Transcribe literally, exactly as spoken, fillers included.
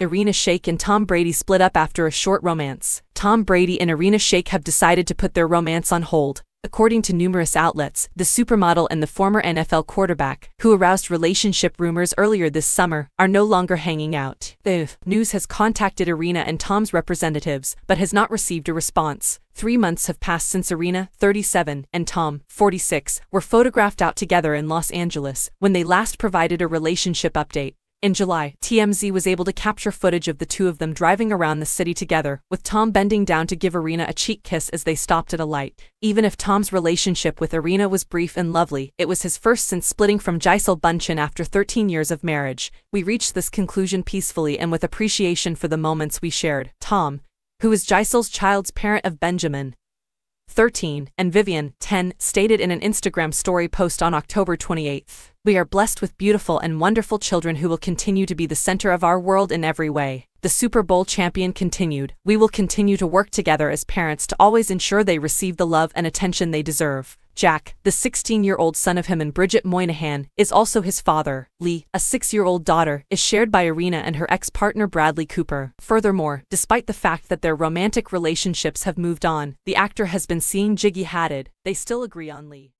Irina Shayk and Tom Brady split up after a short romance. Tom Brady and Irina Shayk have decided to put their romance on hold. According to numerous outlets, the supermodel and the former N F L quarterback, who aroused relationship rumors earlier this summer, are no longer hanging out. The news has contacted Irina and Tom's representatives, but has not received a response. Three months have passed since Irina, thirty-seven, and Tom, forty-six, were photographed out together in Los Angeles, when they last provided a relationship update. In July, T M Z was able to capture footage of the two of them driving around the city together, with Tom bending down to give Irina a cheek kiss as they stopped at a light. Even if Tom's relationship with Irina was brief and lovely, it was his first since splitting from Gisele Bündchen after thirteen years of marriage. We reached this conclusion peacefully and with appreciation for the moments we shared. Tom, who is Gisele's child's parent of Benjamin, thirteen, and Vivian, ten, stated in an Instagram story post on October twenty-eighth. We are blessed with beautiful and wonderful children who will continue to be the center of our world in every way. The Super Bowl champion continued, we will continue to work together as parents to always ensure they receive the love and attention they deserve. Jack, the sixteen-year-old son of him and Bridget Moynihan, is also his father. Lee, a six-year-old daughter, is shared by Irina and her ex-partner Bradley Cooper. Furthermore, despite the fact that their romantic relationships have moved on, the actor has been seeing Gigi Hadid. They still agree on Lee.